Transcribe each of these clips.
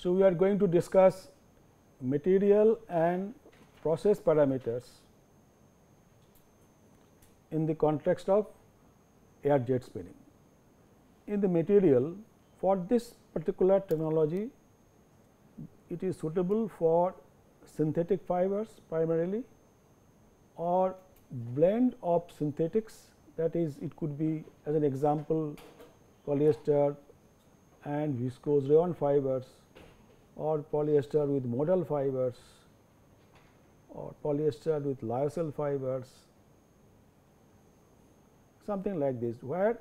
So, we are going to discuss material and process parameters in the context of air jet spinning. In the material, for this particular technology, it is suitable for synthetic fibers primarily, or blend of synthetics, that is, it could be, as an example, polyester and viscose rayon fibers, or polyester with modal fibers, or polyester with lyocell fibers, something like this, where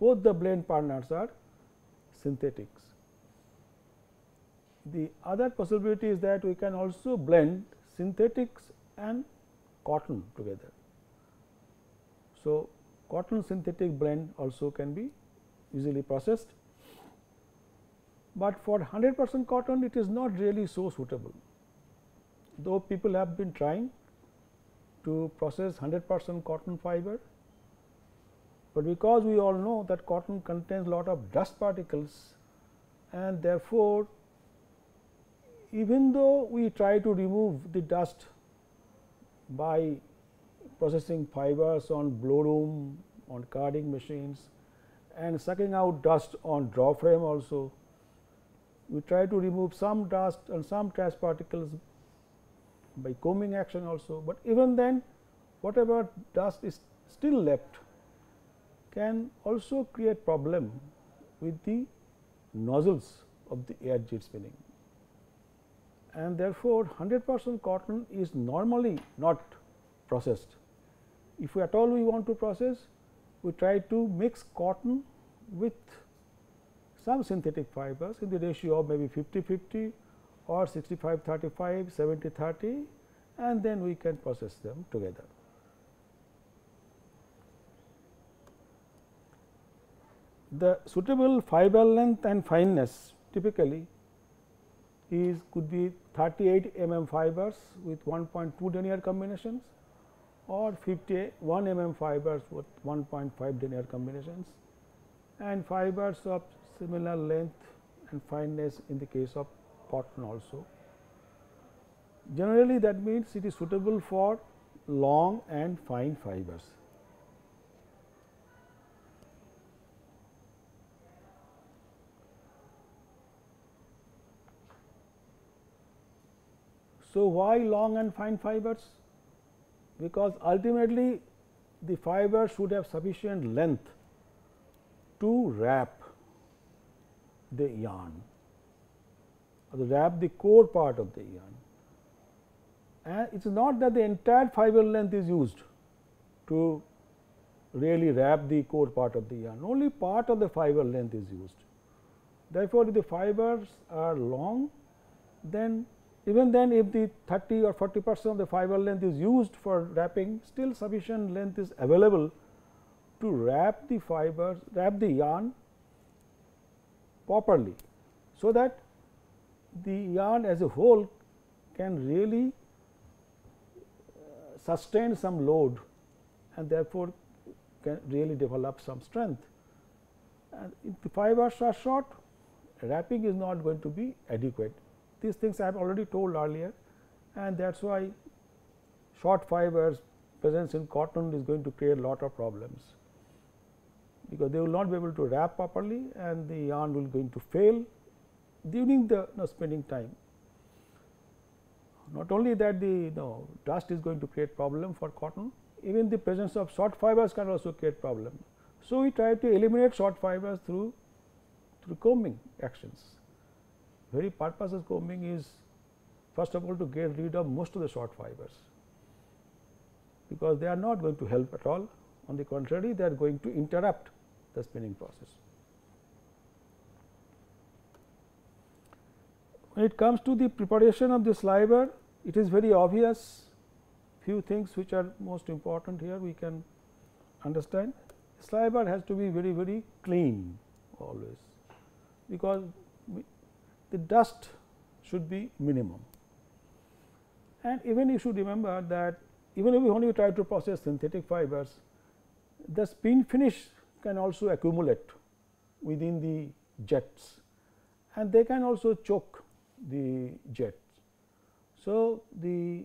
both the blend partners are synthetics. The other possibility is that we can also blend synthetics and cotton together. So, cotton synthetic blend also can be easily processed, but for 100% cotton it is not really so suitable, though people have been trying to process 100% cotton fiber, but because we all know that cotton contains lot of dust particles, and therefore, even though we try to remove the dust by processing fibers on blow room, on carding machines, and sucking out dust on draw frame also, we try to remove some dust and some trash particles by combing action also, but even then whatever dust is still left can also create problem with the nozzles of the air jet spinning. And therefore, 100% cotton is normally not processed. If at all we want to process, we try to mix cotton with some synthetic fibers in the ratio of maybe 50-50 or 65-35, 70-30, and then we can process them together. The suitable fiber length and fineness typically is could be 38 mm fibers with 1.2 denier combinations, or 51 mm fibers with 1.5 denier combinations, and fibers of similar length and fineness in the case of cotton also. Generally, that means it is suitable for long and fine fibers. So, why long and fine fibers? Because ultimately the fiber should have sufficient length to wrap the yarn, or to wrap the core part of the yarn. And it is not that the entire fiber length is used to really wrap the core part of the yarn, only part of the fiber length is used. Therefore, if the fibers are long, then even then, if the 30 or 40% of the fiber length is used for wrapping, still sufficient length is available to wrap the fibers, wrap the yarn properly, so that the yarn as a whole can really sustain some load, and therefore can really develop some strength. And if the fibers are short, wrapping is not going to be adequate. These things I have already told earlier, and that is why short fibers presence in cotton is going to create a lot of problems, because they will not be able to wrap properly, and the yarn will going to fail during the spinning time. Not only that, the dust is going to create problem for cotton, even the presence of short fibers can also create problem. So, we try to eliminate short fibers through combing actions. Very purpose of combing is, first of all, to get rid of most of the short fibers, because they are not going to help at all. On the contrary, they are going to interrupt the spinning process. When it comes to the preparation of the sliver, it is very obvious. Few things which are most important here we can understand. Sliver has to be very, very clean always, because the dust should be minimum. And even you should remember that even if you only try to process synthetic fibers, the spin finish can also accumulate within the jets, and they can also choke the jet. So, the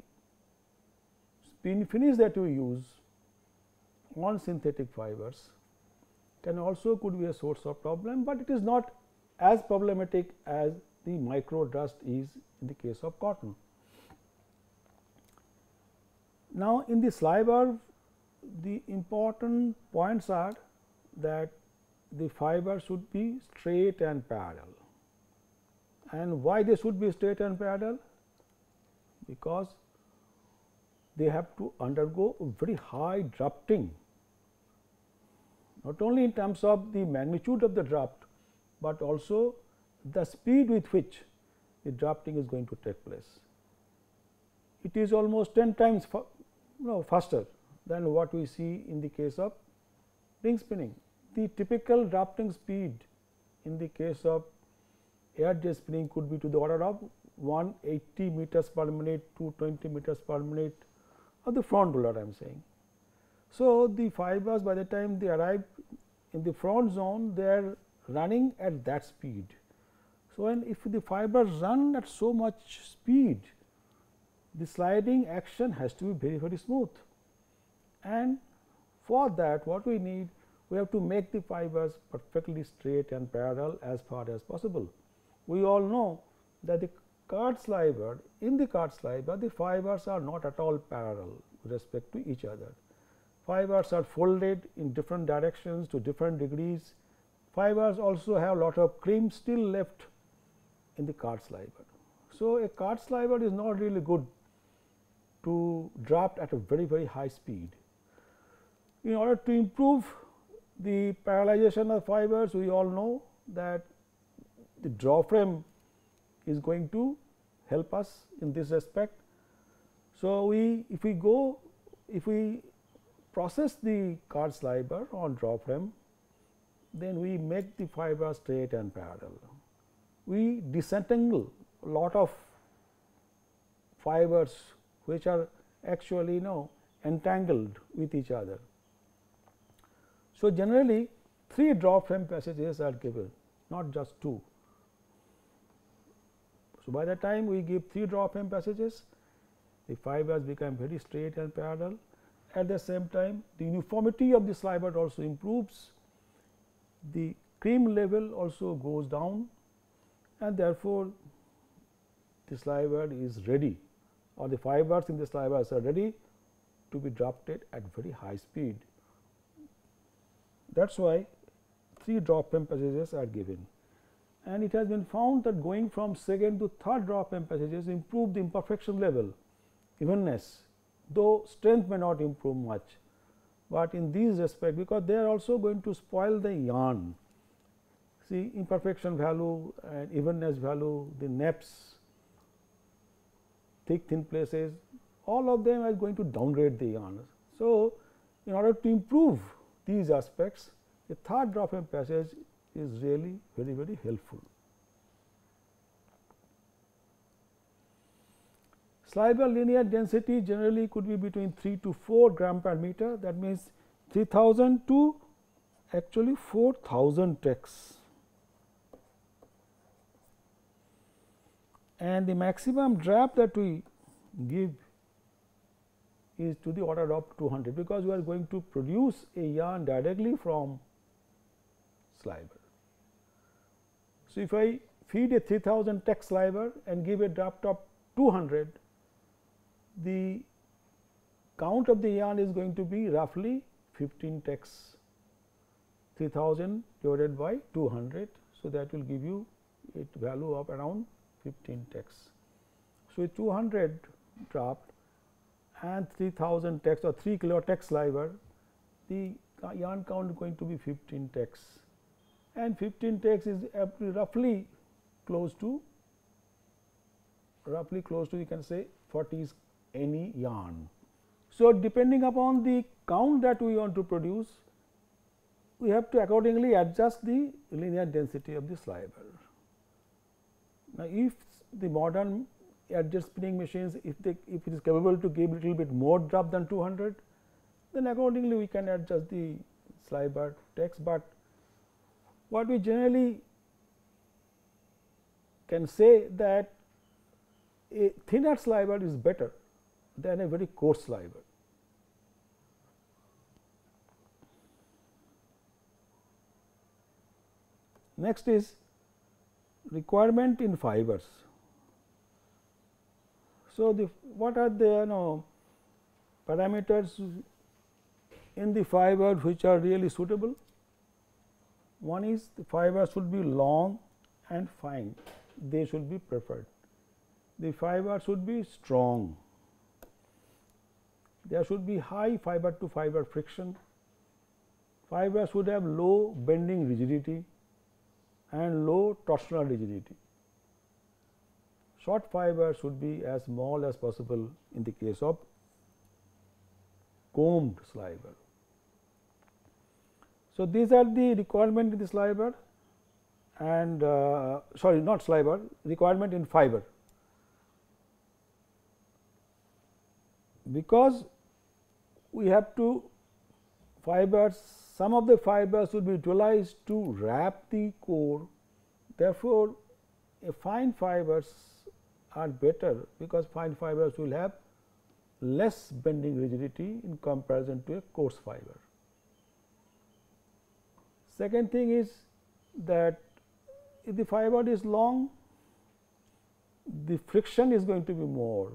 spin finish that we use on synthetic fibers can also could be a source of problem, but it is not as problematic as the micro dust is in the case of cotton. Now, in the sliver, the important points are that the fiber should be straight and parallel. And why they should be straight and parallel? Because they have to undergo very high drafting, not only in terms of the magnitude of the draft, but also the speed with which the drafting is going to take place. It is almost 10 times faster than what we see in the case of ring spinning. The typical drafting speed in the case of air jet spinning could be to the order of 180 meters per minute, 220 meters per minute of the front roller I am saying. So, the fibers by the time they arrive in the front zone, they are running at that speed. So, and if the fibers run at so much speed, the sliding action has to be very, very smooth. And for that what we need, we have to make the fibers perfectly straight and parallel as far as possible. We all know that the card sliver, in the card sliver, the fibers are not at all parallel with respect to each other. Fibers are folded in different directions to different degrees. Fibers also have a lot of cream still left in the card sliver. So, a card sliver is not really good to draft at a very, very high speed. In order to improve the parallelization of fibers, we all know that the draw frame is going to help us in this respect. So, if we process the card sliver on draw frame, then we make the fiber straight and parallel. We disentangle a lot of fibers which are actually entangled with each other. So, generally 3 draw frame passages are given, not just 2. So, by the time we give 3 draw frame passages, the fibers become very straight and parallel. At the same time, the uniformity of the sliver also improves, the cream level also goes down, and therefore, the sliver is ready, or the fibers in the slivers are ready to be drafted at very high speed. That is why 3 draw frame passages are given, and it has been found that going from 2nd to 3rd draw frame passages improve the imperfection level, evenness, though strength may not improve much. But in these respect, because they are also going to spoil the yarn, see imperfection value and evenness value, the neps, thick thin places, all of them are going to downgrade the yarn. So, in order to improve these aspects, the 3rd draw frame passage is really very, very helpful. Sliver linear density generally could be between 3 to 4 gram per meter, that means 3000 to actually 4000 tex. And the maximum draft that we give is to the order of 200, because we are going to produce a yarn directly from sliver. So, if I feed a 3000 tex sliver and give a draft of 200, the count of the yarn is going to be roughly 15 tex, 3000 divided by 200. So, that will give you a value of around 15 tex. So, 200 draft and 3000 tex or 3 kilo tex sliver, the yarn count is going to be 15 tex, and 15 tex is roughly close to you can say 40 any yarn. So, depending upon the count that we want to produce, we have to accordingly adjust the linear density of the sliver. Now, if the modern air jet spinning machines, if it is capable to give little bit more draft than 200, then accordingly we can adjust the sliver tex. But what we generally can say that a thinner sliver is better than a very coarse sliver. Next is requirement in fibers. So, what are the parameters in the fiber which are really suitable? One is the fiber should be long and fine, they should be preferred. The fiber should be strong, there should be high fiber to fiber friction, fiber should have low bending rigidity and low torsional rigidity. Short fiber should be as small as possible in the case of combed sliver. So, these are the requirement in the sliver and sorry, not sliver, requirement in fiber. Because we have to fibers, some of the fibers should be utilized to wrap the core, therefore, a fine fibers are better because fine fibers will have less bending rigidity in comparison to a coarse fiber. Second thing is that if the fiber is long, the friction is going to be more.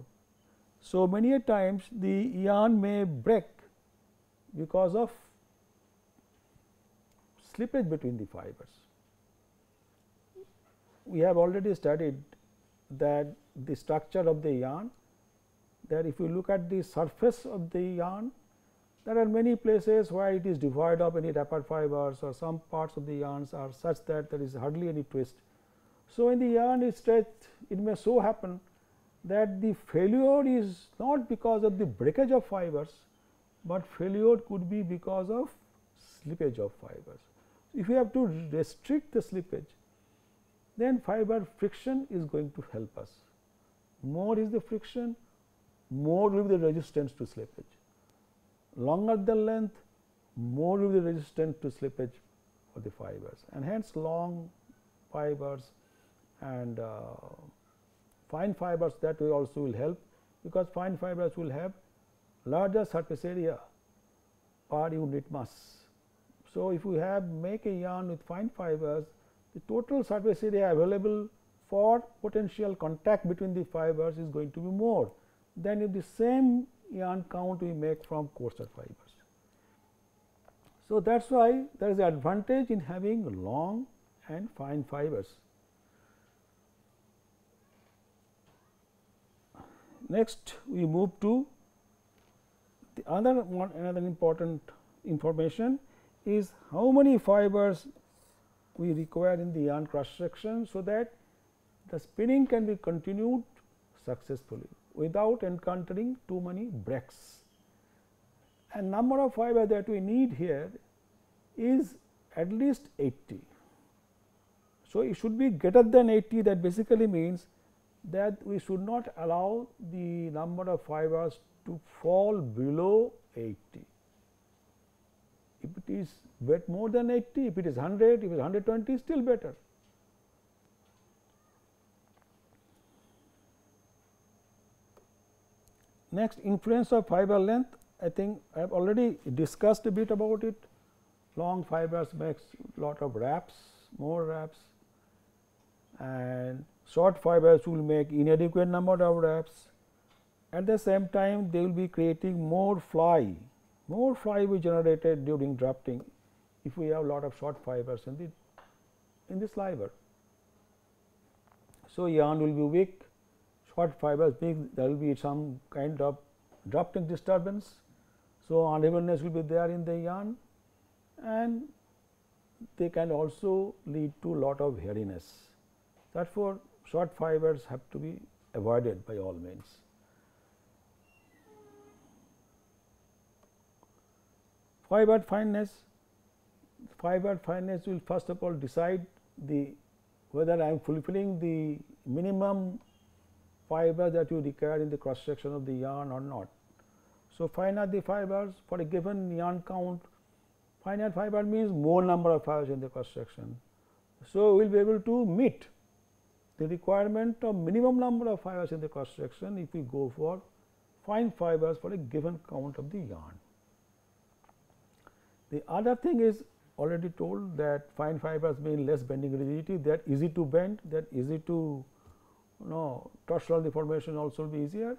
So, many a times the yarn may break because of slippage between the fibers. We have already studied that the structure of the yarn, that if you look at the surface of the yarn, there are many places where it is devoid of any wrapper fibers or some parts of the yarns are such that there is hardly any twist. So, when the yarn is stretched, it may so happen that the failure is not because of the breakage of fibers, but failure could be because of slippage of fibers. If you have to restrict the slippage, then fiber friction is going to help us. More is the friction, more will be the resistance to slippage. Longer the length, more will be the resistance to slippage for the fibers, and hence long fibers and fine fibers that way also will help, because fine fibers will have larger surface area per unit mass. So, if you have make a yarn with fine fibers, the total surface area available for potential contact between the fibers is going to be more than if the same yarn count we make from coarser fibers. So, that is why there is an advantage in having long and fine fibers. Next, we move to the another important information is how many fibers we require in the yarn cross section, so that the spinning can be continued successfully without encountering too many breaks. And number of fibers that we need here is at least 80. So, it should be greater than 80. That basically means that we should not allow the number of fibers to fall below 80. If it is weight more than 80, if it is 100, if it is 120, still better. Next, influence of fiber length. I think I have already discussed a bit about it. Long fibers makes lot of wraps, more wraps, and short fibers will make inadequate number of wraps. At the same time, they will be creating more fly. More fly will be generated during drafting if we have lot of short fibers in the sliver. So, yarn will be weak, short fibers weak, there will be some kind of drafting disturbance. So, unevenness will be there in the yarn, and they can also lead to lot of hairiness. Therefore, short fibers have to be avoided by all means. Fiber fineness. Fiber fineness will first of all decide whether I am fulfilling the minimum fiber that you require in the cross section of the yarn or not. So, finer the fibers for a given yarn count, finer fiber means more number of fibers in the cross section. So, we will be able to meet the requirement of minimum number of fibers in the cross section if we go for fine fibers for a given count of the yarn. The other thing is already told that fine fibers mean less bending rigidity, they are easy to bend, they are easy to torsional deformation also will be easier.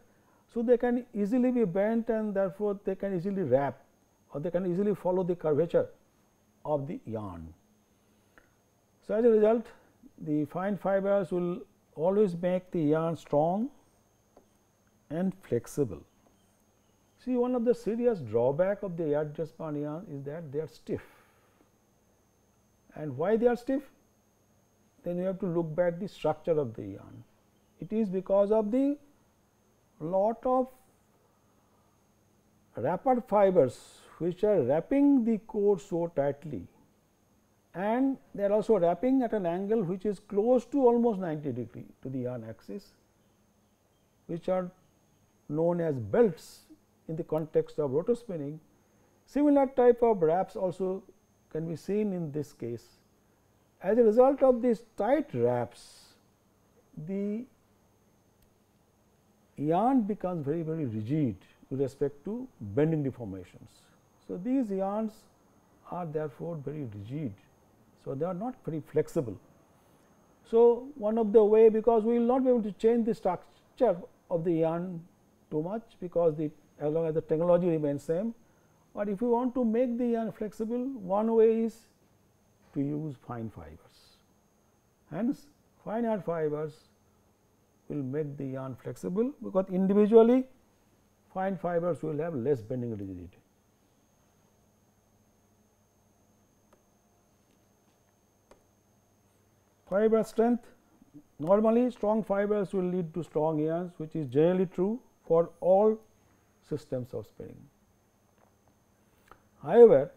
So, they can easily be bent and therefore, they can easily wrap or they can easily follow the curvature of the yarn. So, as a result the fine fibers will always make the yarn strong and flexible. See, one of the serious drawback of the air jet spun yarn is that they are stiff. And why they are stiff? Then you have to look back the structure of the yarn. It is because of the lot of wrapper fibers which are wrapping the core so tightly, and they are also wrapping at an angle which is close to almost 90 degree to the yarn axis, which are known as belts in the context of rotor spinning. Similar type of wraps also can be seen in this case. As a result of these tight wraps, the yarn becomes very rigid with respect to bending deformations. So, these yarns are therefore very rigid. So, they are not very flexible. So, one of the way, because we will not be able to change the structure of the yarn too much, because as long as the technology remains same, but if you want to make the yarn flexible, one way is to use fine fibers. Hence, fine yarn fibers will make the yarn flexible, because individually fine fibers will have less bending rigidity. Fiber strength. Normally, strong fibers will lead to strong yarns, which is generally true for all systems of spinning. However,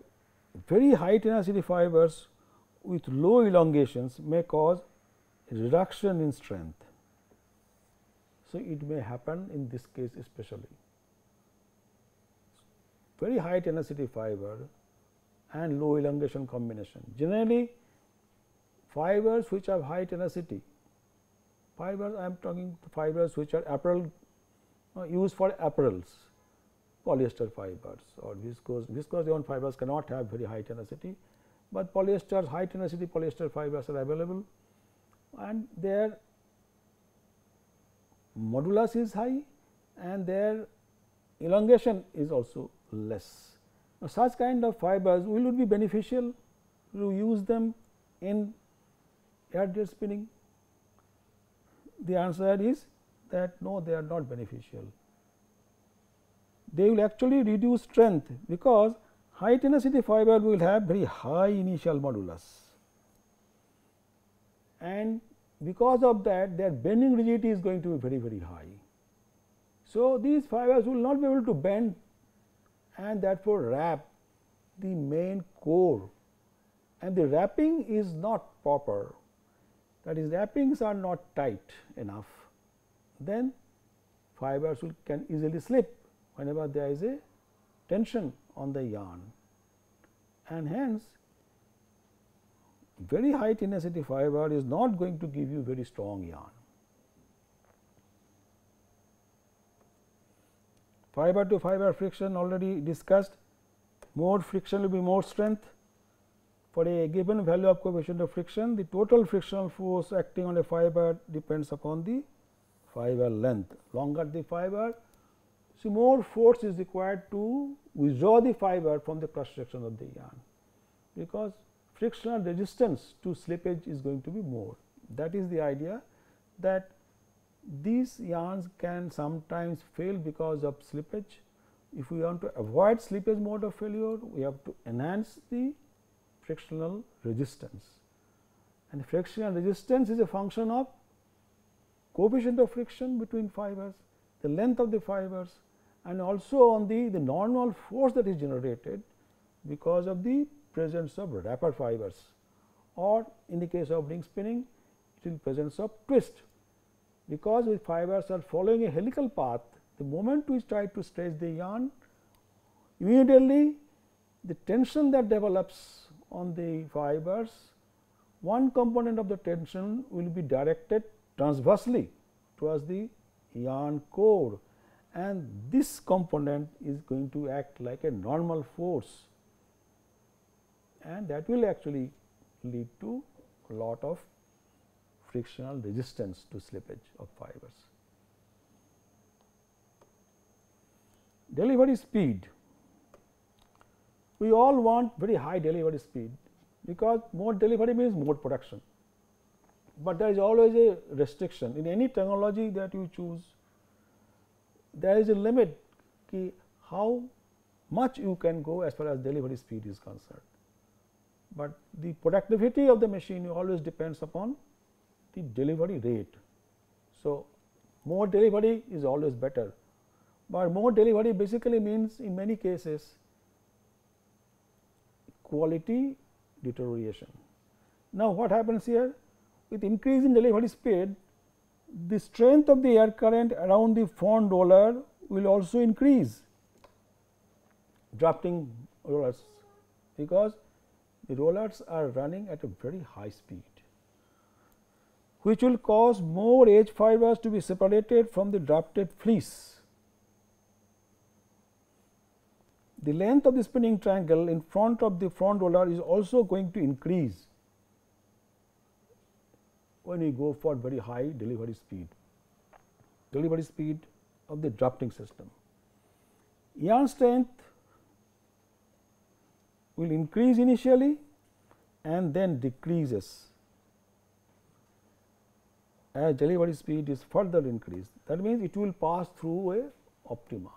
very high tenacity fibers with low elongations may cause reduction in strength. So, it may happen in this case especially. Very high tenacity fiber and low elongation combination. Generally, fibers which have high tenacity, fibers I am talking fibers which are apparel, used for apparels, polyester fibers or viscose rayon fibers cannot have very high tenacity, but polyester, high tenacity polyester fibers are available and their modulus is high and their elongation is also less. Now, such kind of fibers will it be beneficial to use them in air jet spinning? The answer is that no, they are not beneficial. They will actually reduce strength, because high tenacity fiber will have very high initial modulus, and because of that their bending rigidity is going to be very high. So, these fibers will not be able to bend and therefore, wrap the main core, and the wrapping is not proper, that is wrappings are not tight enough, then fibers can easily slip whenever there is a tension on the yarn, and hence very high tenacity fiber is not going to give you very strong yarn. Fiber to fiber friction already discussed. More friction will be more strength. For a given value of coefficient of friction, the total frictional force acting on a fiber depends upon the fiber length. Longer the fiber, so more force is required to withdraw the fiber from the cross section of the yarn, because frictional resistance to slippage is going to be more. That is the idea, that these yarns can sometimes fail because of slippage. If we want to avoid slippage mode of failure, we have to enhance the frictional resistance, and frictional resistance is a function of coefficient of friction between fibers, the length of the fibers, and also on the normal force that is generated because of the presence of wrapper fibers, or in the case of ring spinning it is presence of twist, because the fibers are following a helical path. The moment we try to stretch the yarn, immediately the tension that develops on the fibers, one component of the tension will be directed transversely towards the yarn core, and this component is going to act like a normal force, and that will actually lead to a lot of frictional resistance to slippage of fibers. Delivery speed. We all want very high delivery speed because more delivery means more production, but there is always a restriction in any technology that you choose. There is a limit to how much you can go as far as delivery speed is concerned, but the productivity of the machine always depends upon the delivery rate. So, more delivery is always better, but more delivery basically means in many cases quality deterioration. Now, what happens here? With increase in delivery speed, the strength of the air current around the front roller will also increase, drafting rollers, because the rollers are running at a very high speed, which will cause more edge fibers to be separated from the drafted fleece. The length of the spinning triangle in front of the front roller is also going to increase when you go for very high delivery speed of the drafting system. Yarn strength will increase initially and then decreases as delivery speed is further increased. That means it will pass through an optima.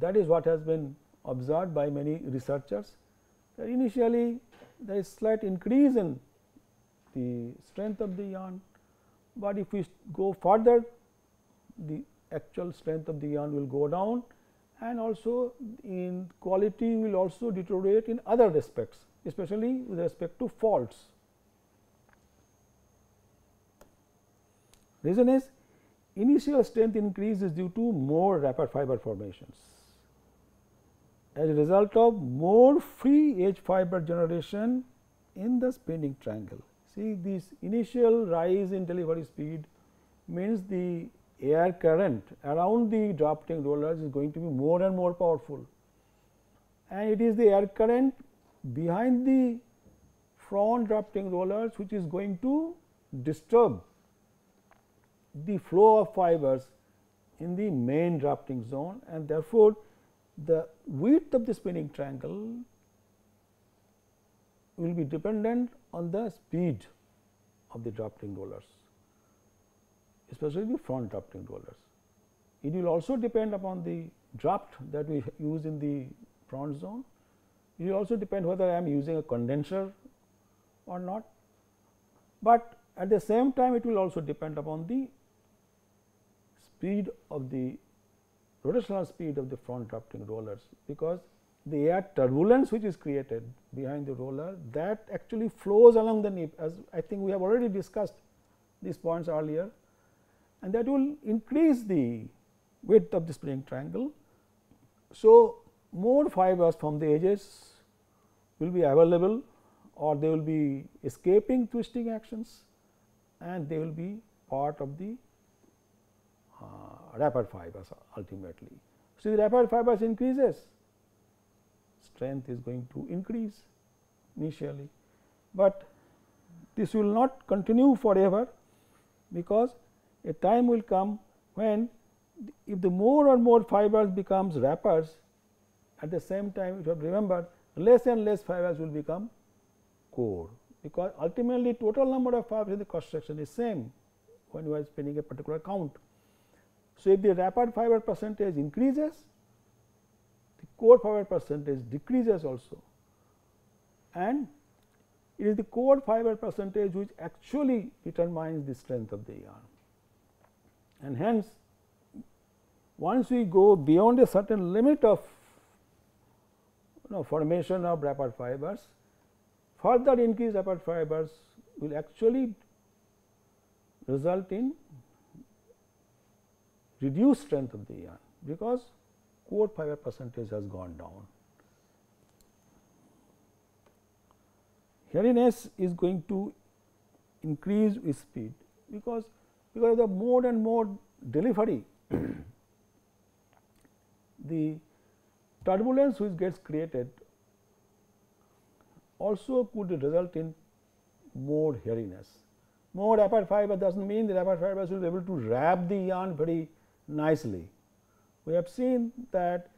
That is what has been observed by many researchers, that initially there is slight increase in the strength of the yarn, but if we go further, the actual strength of the yarn will go down, and also in quality will also deteriorate in other respects, especially with respect to faults. Reason is, initial strength increase is due to more rapid fiber formations. As a result of more free edge fiber generation in the spinning triangle. See, this initial rise in delivery speed means the air current around the drafting rollers is going to be more and more powerful, and it is the air current behind the front drafting rollers which is going to disturb the flow of fibers in the main drafting zone, and therefore, the width of the spinning triangle will be dependent on the speed of the drafting rollers, especially the front drafting rollers. It will also depend upon the draft that we use in the front zone. It will also depend whether I am using a condenser or not, but at the same time it will also depend upon the speed of the rotational speed of the front drafting rollers, because the air turbulence which is created behind the roller, that actually flows along the nip, as I think we have already discussed these points earlier, and that will increase the width of the spinning triangle. So, more fibers from the edges will be available, or they will be escaping twisting actions, and they will be part of the wrapper fibers ultimately. So, the wrapper fibers increases, strength is going to increase initially, but this will not continue forever, because a time will come when if the more and more fibers becomes wrappers, at the same time you have to remember less and less fibers will become core, because ultimately total number of fibers in the cross section is same when you are spinning a particular count. So, if the wrapper fiber percentage increases, the core fiber percentage decreases also, and it is the core fiber percentage which actually determines the strength of the yarn. And hence, once we go beyond a certain limit of formation of wrapper fibers, further increase wrapper fibers will actually result in reduced strength of the yarn, because core fiber percentage has gone down. Hairiness is going to increase with speed because of the more and more delivery the turbulence which gets created also could result in more hairiness. More rapid fiber does not mean that rapid fibers will be able to wrap the yarn very nicely. We have seen that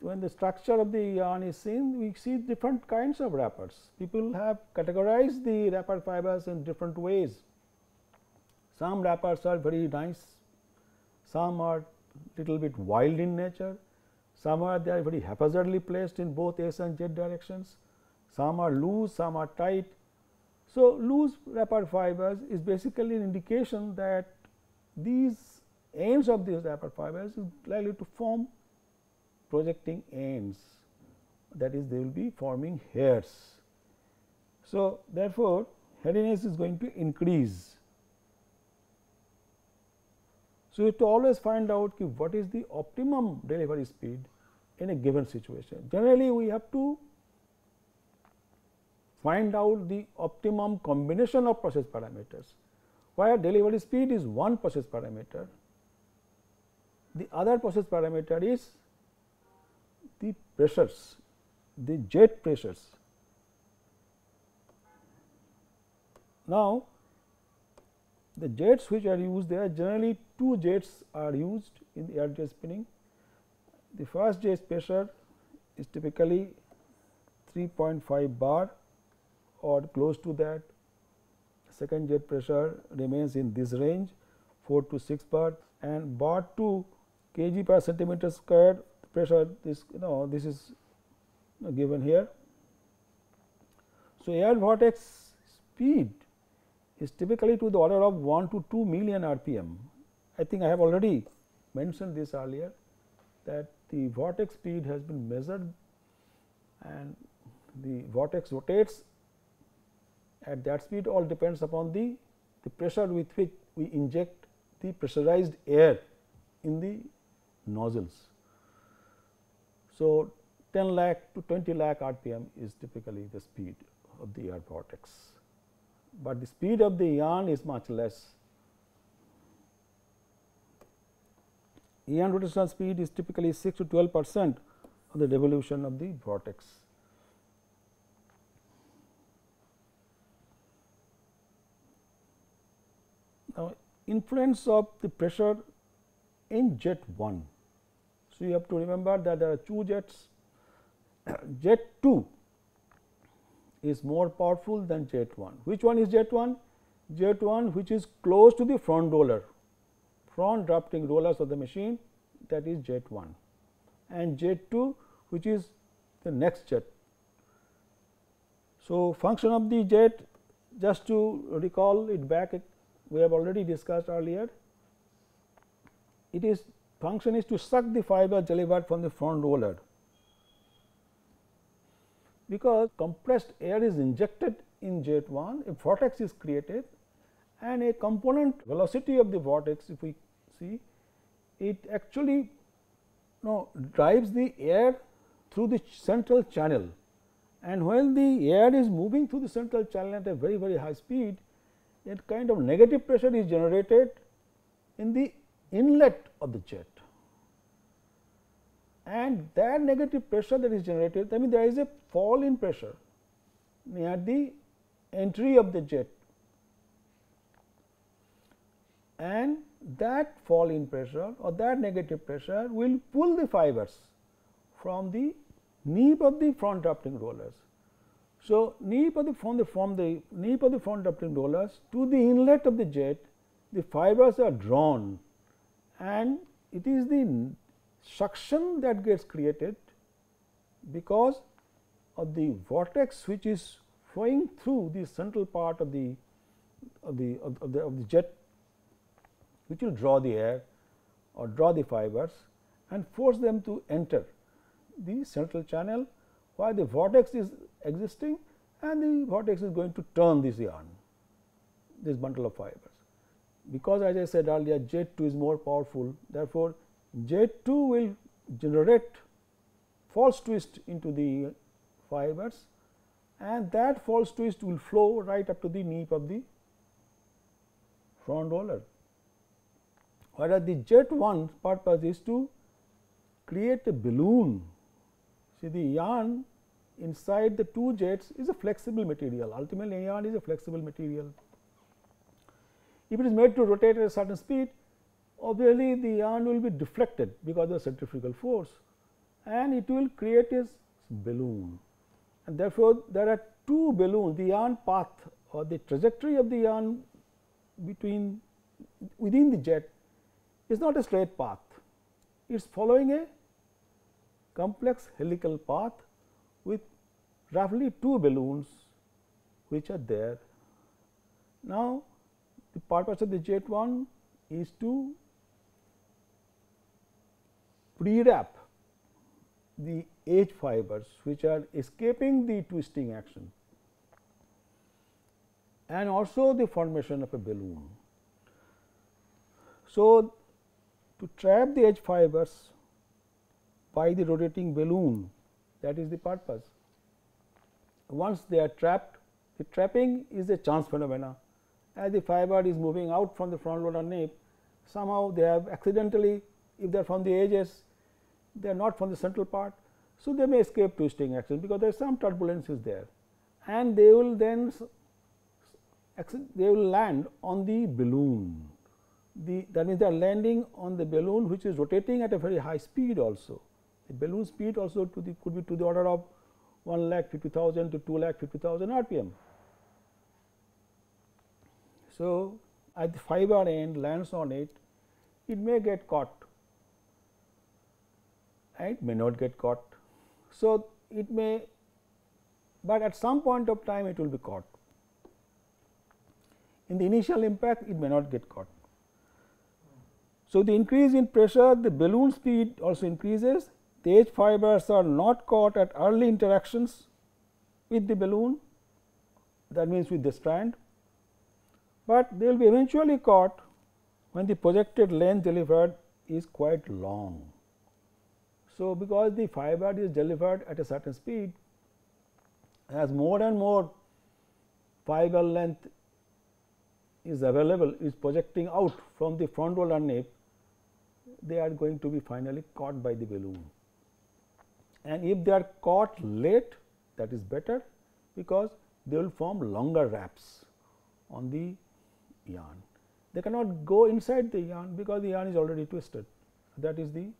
when the structure of the yarn is seen, we see different kinds of wrappers. People have categorized the wrapper fibers in different ways. Some wrappers are very nice, some are little bit wild in nature, some are they are very haphazardly placed in both S and Z directions, some are loose, some are tight. So, loose wrapper fibers is basically an indication that these ends of these wrapper fibers is likely to form projecting ends, that is they will be forming hairs. So, therefore, hairiness is going to increase. So, you have to always find out what is the optimum delivery speed in a given situation. Generally, we have to find out the optimum combination of process parameters, where delivery speed is one process parameter, the other process parameter is the pressures, the jet pressures. Now, the jets which are used, there are generally two jets are used in the air jet spinning. The first jet pressure is typically 3.5 bar or close to that. Second jet pressure remains in this range 4 to 6 bar, and bar 2 kg per centimeter square pressure this is given here. So, air vortex speed is typically to the order of 1 to 2 million RPM. I think I have already mentioned this earlier, that the vortex speed has been measured and the vortex rotates at that speed. All depends upon the pressure with which we inject the pressurized air in the nozzles. So, 10 lakh to 20 lakh RPM is typically the speed of the air vortex, but the speed of the yarn is much less. Yarn rotational speed is typically 6 to 12% of the revolution of the vortex. Now, influence of the pressure in jet 1. So, you have to remember that there are two jets. Jet 2 is more powerful than jet 1. Which one is jet 1? Jet 1 which is close to the front roller, front drafting rollers of the machine, that is jet 1, and jet 2 which is the next jet. So, function of the jet, just to recall it back, we have already discussed earlier, its function is to suck the fiber delivered from the front roller. Because compressed air is injected in jet 1, a vortex is created, and a component velocity of the vortex, if we see, it actually drives the air through the central channel, and while the air is moving through the central channel at a very, very high speed, a kind of negative pressure is generated in the inlet of the jet. And that negative pressure that is generated, I mean there is a fall in pressure near the entry of the jet, and that fall in pressure or that negative pressure will pull the fibers from the nip of the front drafting rollers. So, from the nip of the front drafting rollers to the inlet of the jet, the fibers are drawn, and it is the suction that gets created because of the vortex which is flowing through the central part of the jet, which will draw the air or draw the fibers and force them to enter the central channel where the vortex is existing, and the vortex is going to turn this yarn, this bundle of fibers. Because as I said earlier, jet 2 is more powerful, therefore jet 2 will generate false twist into the fibers, and that false twist will flow right up to the nip of the front roller. Whereas the jet one's purpose is to create a balloon. See, the yarn inside the two jets is a flexible material. Ultimately, yarn is a flexible material. If it is made to rotate at a certain speed, obviously the yarn will be deflected because of the centrifugal force, and it will create a balloon. And therefore, there are two balloons, the yarn path or the trajectory of the yarn within the jet is not a straight path, it is following a complex helical path with roughly two balloons which are there. Now, the purpose of the jet one is to pre-wrap the edge fibers which are escaping the twisting action, and also the formation of a balloon. So, to trap the edge fibers by the rotating balloon, that is the purpose. Once they are trapped, the trapping is a chance phenomena. As the fiber is moving out from the front loader nip, somehow they have accidentally, if they are from the edges, they are not from the central part. So, they may escape twisting action because there is some turbulence is there, and they will then land on the balloon. That means, they are landing on the balloon which is rotating at a very high speed also. The balloon speed also could be to the order of 1,50,000 to 2,50,000 RPM. So, at the fiber end lands on it, it may get caught and it may not get caught. So, it may, but at some point of time it will be caught. In the initial impact, it may not get caught. So, the increase in pressure, the balloon speed also increases, the edge fibers are not caught at early interactions with the balloon, that means with the strand, but they will be eventually caught when the projected length delivered is quite long. So, because the fiber is delivered at a certain speed, as more and more fiber length is available, is projecting out from the front roller nip, they are going to be finally caught by the balloon. And if they are caught late, that is better, because they will form longer wraps on the yarn. They cannot go inside the yarn because the yarn is already twisted. That is the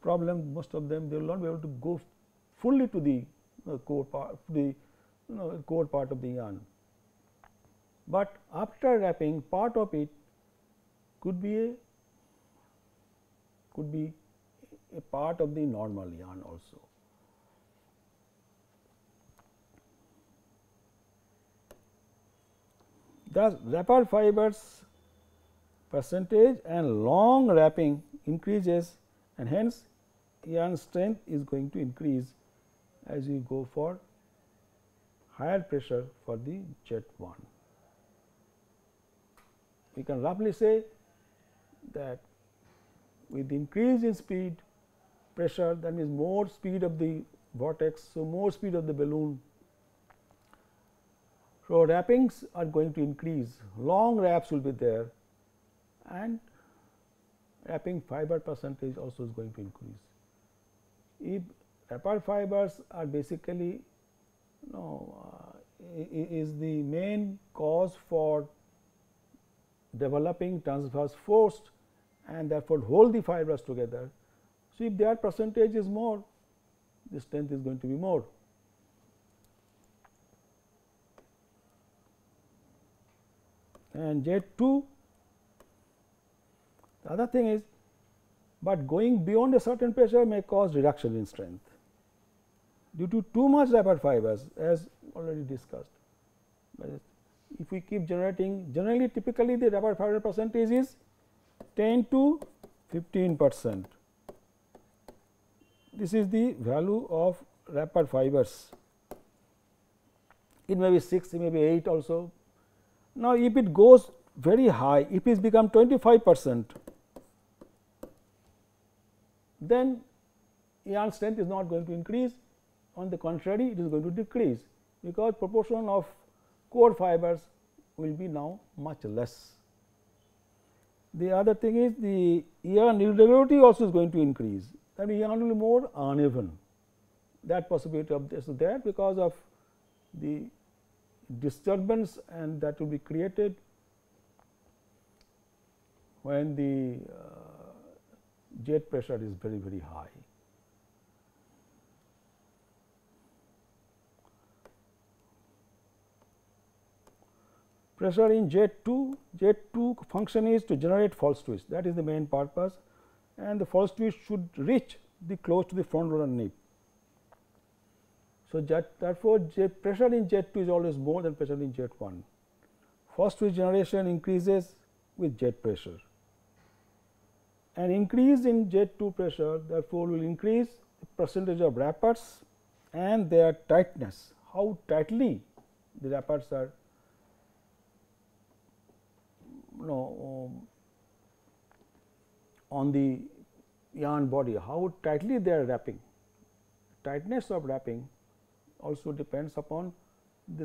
problem. Most of them, they will not be able to go fully to the core part, core part of the yarn. But after wrapping, part of it could be a part of the normal yarn also. Thus, wrapper fibers percentage and long wrapping increases, and hence yarn strength is going to increase as we go for higher pressure for the jet one. We can roughly say that with increase in speed, pressure, that means more speed of the vortex, so more speed of the balloon. So, wrappings are going to increase, long wraps will be there, and wrapping fiber percentage also is going to increase. If wrapper fibers are basically, is the main cause for developing transverse force, and therefore hold the fibers together. So, if their percentage is more, the strength is going to be more. And jet 2, the other thing is, but going beyond a certain pressure may cause reduction in strength due to too much wrapper fibers, as already discussed. If we keep generating, generally typically the wrapper fiber percentage is 10 to 15%. This is the value of wrapper fibers. It may be 6, it may be 8 also. Now, if it goes very high, if it has become 25%, then yarn strength is not going to increase. On the contrary, it is going to decrease, because proportion of core fibers will be now much less The other thing is the irregularity also is going to increase, that means yarn will be more uneven. That possibility of this is there because of the disturbance, and that will be created when the jet pressure is very, very high. Pressure in jet 2 function is to generate false twist, that is the main purpose, and the false twist should reach the close to the front roller nip. So, therefore, jet pressure in jet 2 is always more than pressure in jet 1. False twist generation increases with jet pressure. An increase in jet 2 pressure therefore will increase the percentage of wrappers and their tightness, how tightly the wrappers are on the yarn body, how tightly they are wrapping. Tightness of wrapping also depends upon the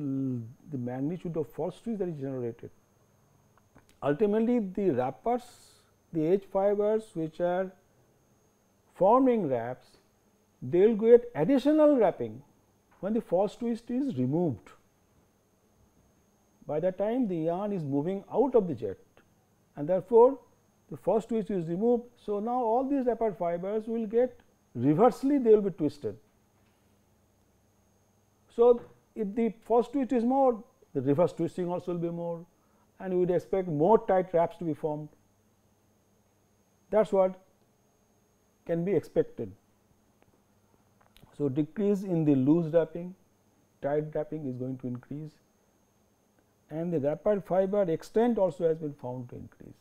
magnitude of false twist that is generated. Ultimately, the wrappers, the edge fibers which are forming wraps, they will get additional wrapping when the false twist is removed. By the time the yarn is moving out of the jet, and therefore the false twist is removed. So, now all these wrapper fibers will get reversely, they will be twisted. So, if the false twist is more, the reverse twisting also will be more, and you would expect more tight wraps to be formed. That is what can be expected. So, decrease in the loose wrapping, tight wrapping is going to increase, and the wrapper fiber extent also has been found to increase.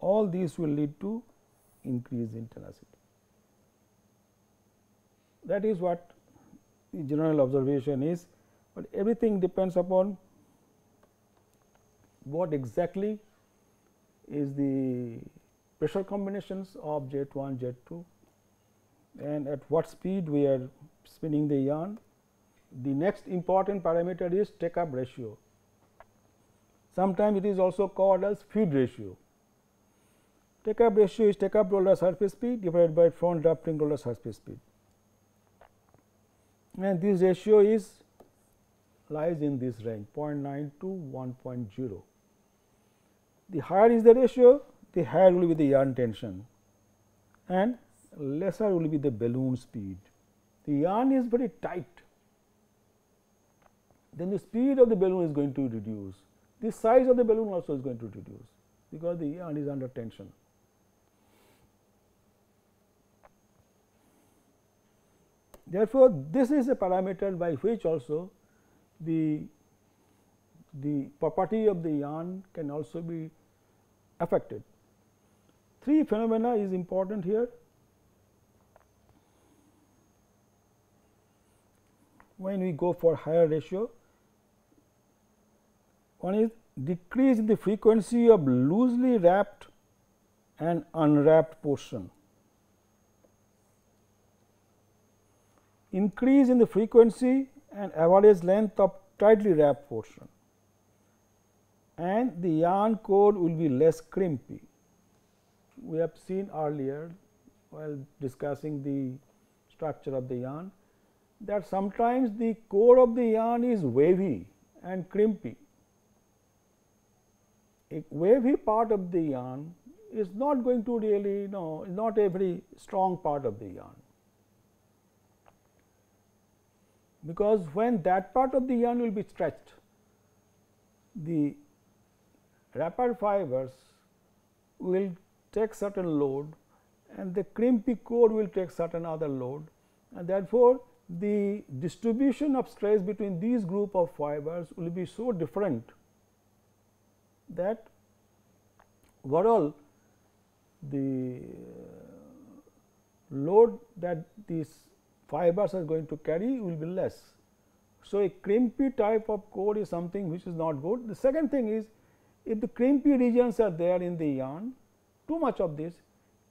All these will lead to increase in tenacity. That is what the general observation is, but everything depends upon what exactly is the pressure combinations of jet 1, jet 2, and at what speed we are spinning the yarn. The next important parameter is take up ratio. Sometimes it is also called as feed ratio. Take up ratio is take up roller surface speed divided by front draft ring roller surface speed, and this ratio is lies in this range 0.9 to 1.0. The higher is the ratio, the higher will be the yarn tension, and lesser will be the balloon speed. The yarn is very tight, then the speed of the balloon is going to reduce. The size of the balloon also is going to reduce because the yarn is under tension. Therefore, this is a parameter by which also the property of the yarn can also be affected. Three phenomena is important here. When we go for higher ratio, one is decrease in the frequency of loosely wrapped and unwrapped portion, increase in the frequency and average length of tightly wrapped portion, and the yarn cord will be less crimpy. We have seen earlier while discussing the structure of the yarn that sometimes the core of the yarn is wavy and crimpy. A wavy part of the yarn is not going to really is not a very strong part of the yarn, because when that part of the yarn will be stretched, the wrapper fibers will take certain load and the crimpy core will take certain other load, and therefore the distribution of stress between these group of fibers will be so different that overall the load that these fibers are going to carry will be less. So, a crimpy type of core is something which is not good. The second thing is, if the crimpy regions are there in the yarn, too much of this,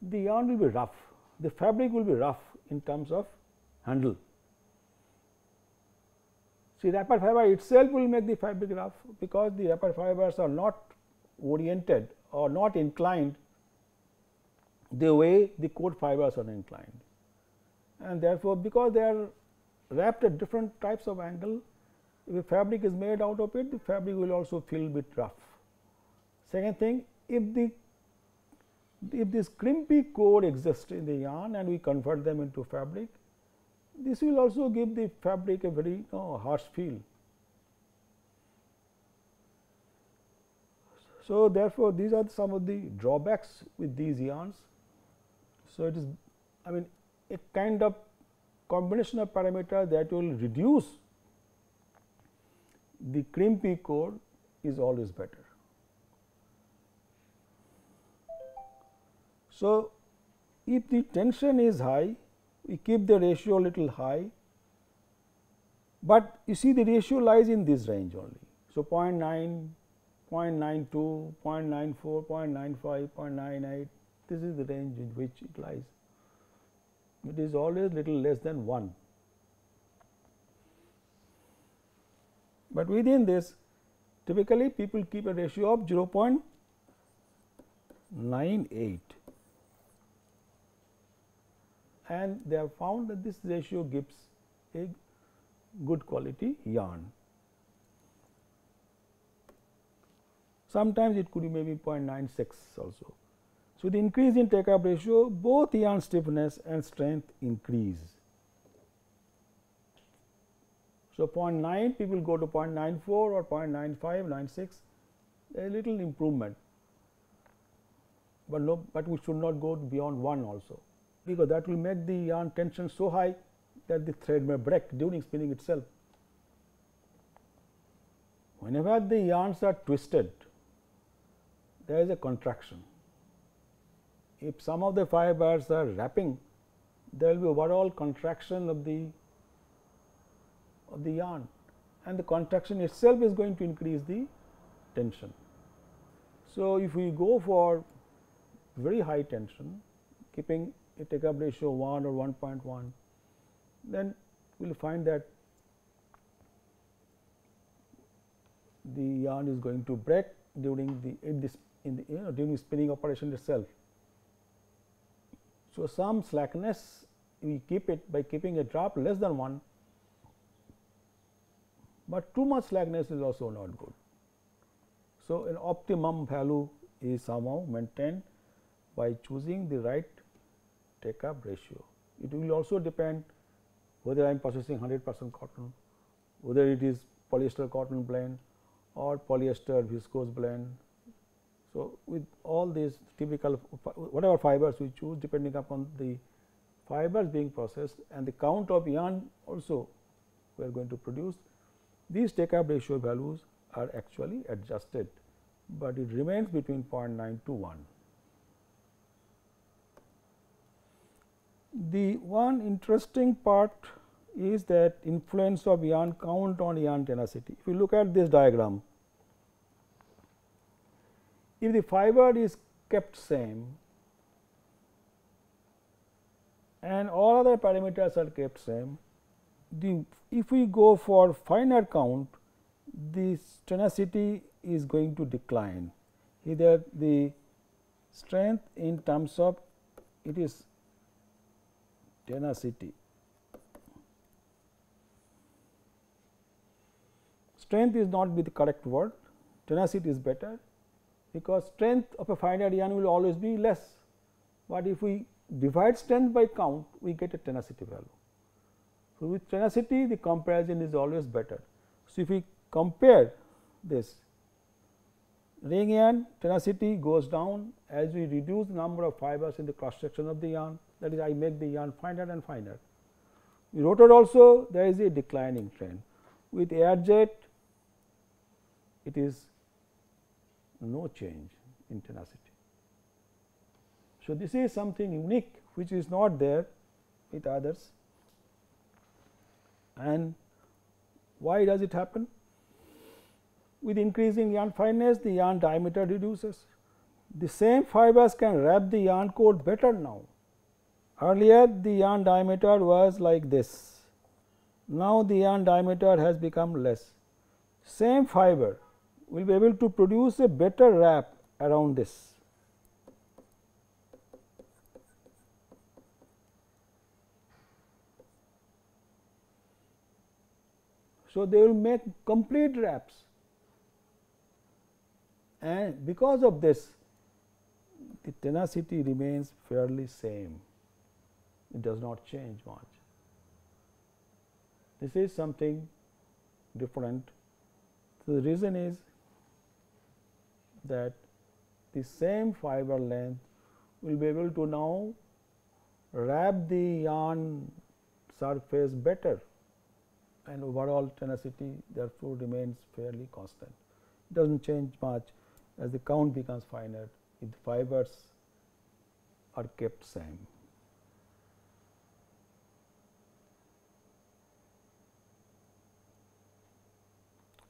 the yarn will be rough, the fabric will be rough in terms of handle. See, wrapper fiber itself will make the fabric rough because the wrapper fibers are not oriented or not inclined the way the core fibers are inclined, and therefore, because they are wrapped at different types of angle, if the fabric is made out of it, the fabric will also feel a bit rough. Second thing, if this crimpy core exists in the yarn and we convert them into fabric, this will also give the fabric a very harsh feel. So therefore, these are some of the drawbacks with these yarns. So it is, I mean, a kind of combination of parameters that will reduce the crimpy core is always better. So if the tension is high, we keep the ratio a little high, but you see the ratio lies in this range only. So 0.9, 0.92, 0.94, 0.95, 0.98, this is the range in which it lies. It is always little less than 1, but within this typically people keep a ratio of 0.98. And they have found that this ratio gives a good quality yarn. Sometimes it could be maybe 0.96 also. So, with the increase in take up ratio, both yarn stiffness and strength increase. So, 0.9 people go to 0.94 or 0.95, 96, a little improvement, but no, but we should not go beyond 1 also, because that will make the yarn tension so high that the thread may break during spinning itself. Whenever the yarns are twisted, there is a contraction. If some of the fibers are wrapping, there will be overall contraction of the yarn, and the contraction itself is going to increase the tension. So if we go for very high tension, keeping a take up ratio 1 or 1.1, then we will find that the yarn is going to break during the spinning operation itself. So some slackness we keep it by keeping a drop less than 1, but too much slackness is also not good. So an optimum value is somehow maintained by choosing the right take up ratio. It will also depend whether I am processing 100% cotton, whether it is polyester cotton blend or polyester viscose blend. So with all these typical whatever fibers we choose, depending upon the fibers being processed and the count of yarn also we are going to produce, these take up ratio values are actually adjusted, but it remains between 0.9 to 1. The one interesting part is that influence of yarn count on yarn tenacity. If you look at this diagram, if the fiber is kept same and all other parameters are kept same, if we go for finer count, this tenacity is going to decline. Either the strength in terms of it is tenacity. Strength is not the correct word, tenacity is better, because strength of a finer yarn will always be less, but if we divide strength by count, we get a tenacity value. So with tenacity, the comparison is always better. So if we compare this, ring yarn tenacity goes down as we reduce the number of fibers in the cross section of the yarn, that is I make the yarn finer and finer. With rotor also there is a declining trend. With air jet it is no change in tenacity. So this is something unique which is not there with others. And why does it happen? With increasing yarn fineness, the yarn diameter reduces. The same fibers can wrap the yarn core better now. Earlier the yarn diameter was like this, Now, the yarn diameter has become less. Same fiber will be able to produce a better wrap around this. So, they will make complete wraps, and because of this the tenacity remains fairly same, it does not change much. This is something different. So, the reason is that the same fiber length will be able to now wrap the yarn surface better, and overall tenacity therefore remains fairly constant. It does not change much as the count becomes finite if the fibers are kept same.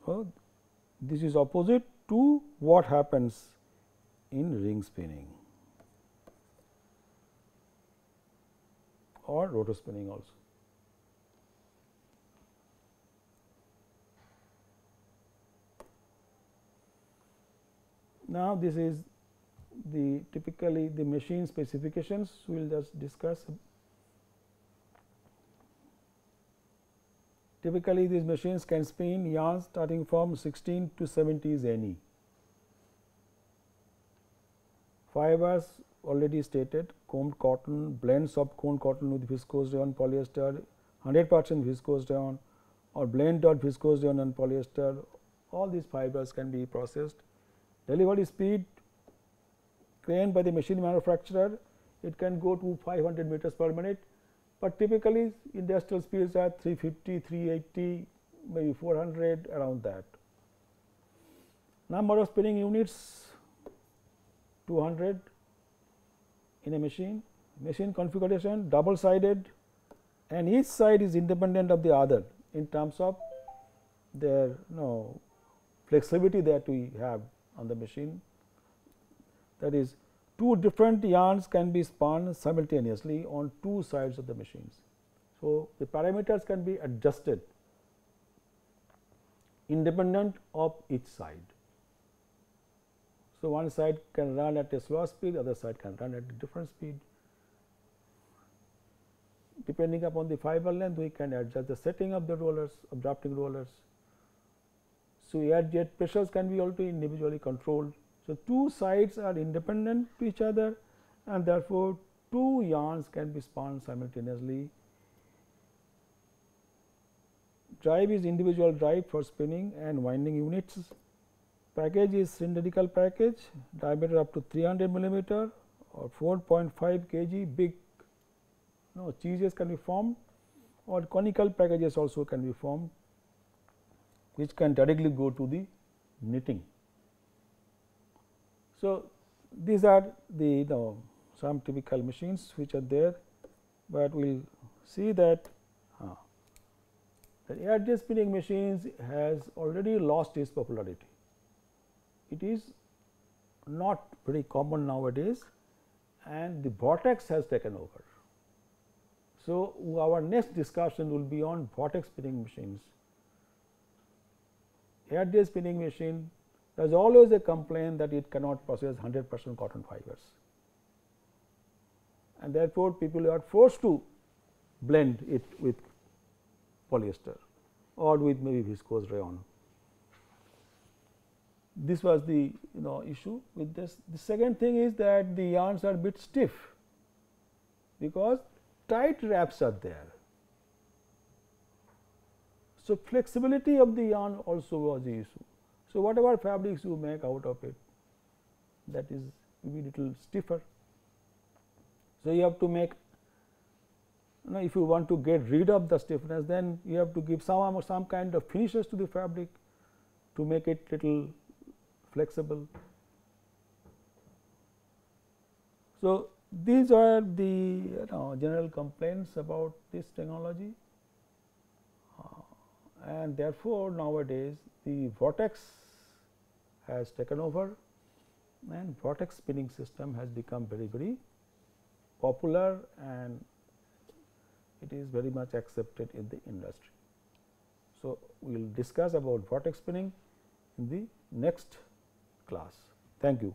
So, this is opposite to what happens in ring spinning or rotor spinning also. Now, this is the typically the machine specifications we will just discuss. Typically, these machines can spin yarns starting from 16 to 70s NE. Fibers already stated: combed cotton, blends of combed cotton with viscose rayon polyester, 100% viscose rayon or blend of viscose rayon and polyester. All these fibers can be processed. Delivery speed claimed by the machine manufacturer, it can go to 500 meters per minute, but typically industrial speeds are 350, 380, maybe 400, around that. Number of spinning units 200 in a machine. Machine configuration double sided, and each side is independent of the other in terms of their flexibility that we have on the machine. That is, two different yarns can be spun simultaneously on two sides of the machines. So, the parameters can be adjusted independent of each side. So, one side can run at a slower speed, other side can run at a different speed. Depending upon the fiber length, we can adjust the setting of the rollers, of drafting rollers. So, air jet pressures can be also individually controlled. So, two sides are independent to each other, and therefore, two yarns can be spun simultaneously. Drive is individual drive for spinning and winding units. Package is cylindrical package, diameter up to 300 millimeter or 4.5 kg. Big cheeses can be formed, or conical packages also can be formed, which can directly go to the knitting. So, these are the some typical machines which are there, but we will see that the air jet spinning machines has already lost its popularity. It is not very common nowadays, and the vortex has taken over. So, our next discussion will be on vortex spinning machines. Air jet spinning machine, there is always a complaint that it cannot process 100% cotton fibers, and therefore, people are forced to blend it with polyester or with maybe viscose rayon. This was the issue with this. The second thing is that the yarns are a bit stiff because tight wraps are there. So, flexibility of the yarn also was the issue. So, whatever fabrics you make out of it, that is will be little stiffer. So, you have to make, if you want to get rid of the stiffness, then you have to give some kind of finishes to the fabric to make it little flexible. So, these are the general complaints about this technology. And therefore, nowadays the vortex has taken over, and vortex spinning system has become very, very popular, and it is very much accepted in the industry. So, we will discuss about vortex spinning in the next class. Thank you.